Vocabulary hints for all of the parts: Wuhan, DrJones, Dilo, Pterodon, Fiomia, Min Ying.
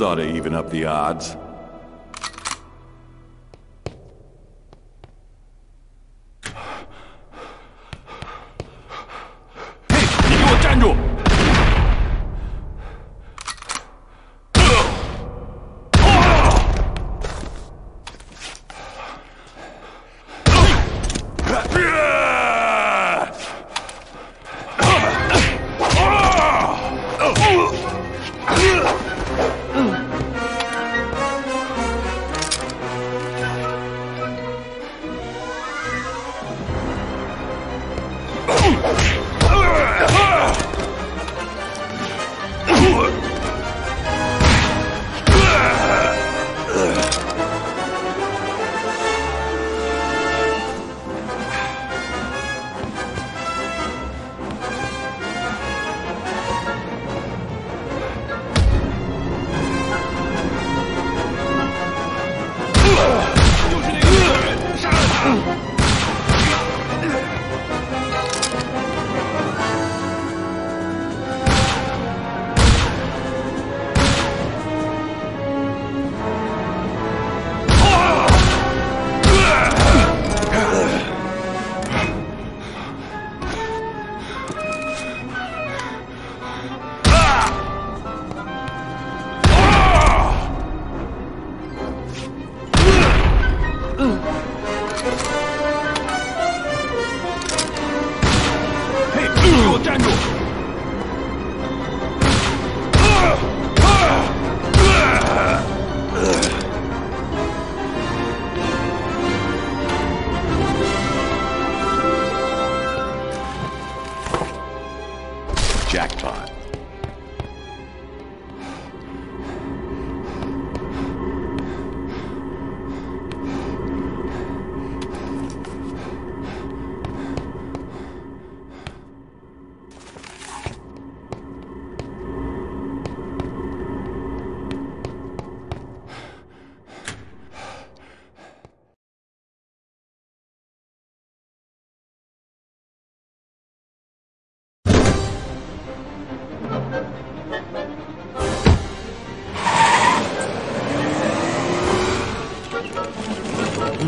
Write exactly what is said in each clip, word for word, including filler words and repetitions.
This ought to even up the odds.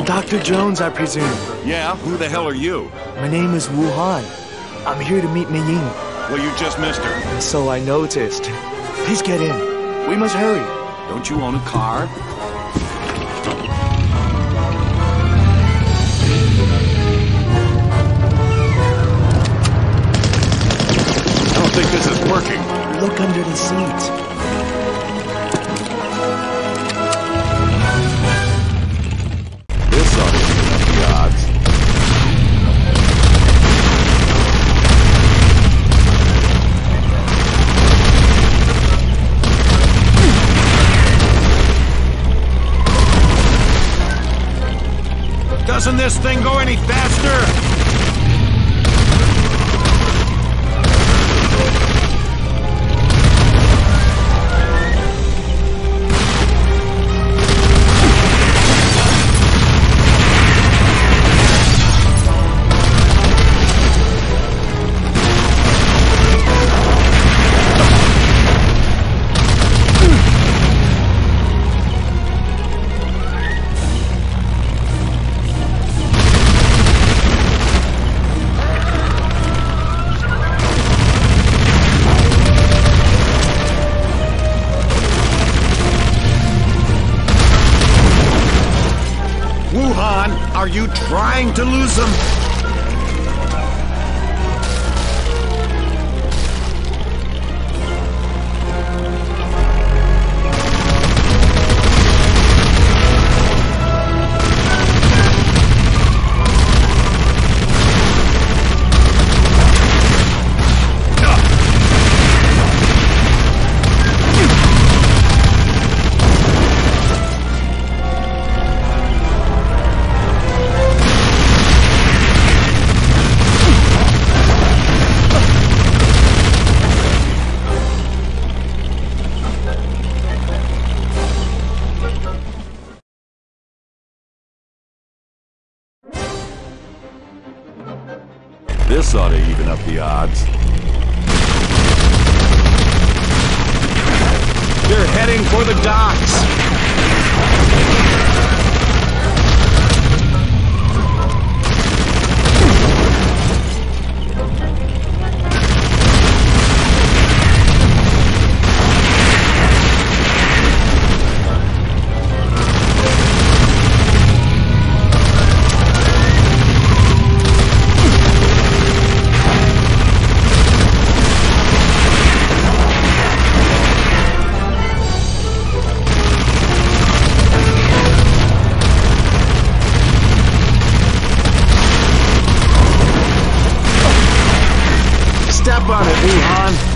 Doctor Jones, I presume. Yeah, who the hell are you? My name is Wuhan. I'm here to meet Min Ying. Well, you just missed her. And so I noticed. Please get in. We must hurry. Don't you own a car? I don't think this is working. Look under the seat. Doesn't this thing go any faster? Are you trying to lose them? This ought to even up the odds. They're heading for the docks. Step on it, Wuhan.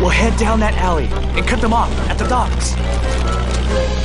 We'll head down that alley and cut them off at the docks.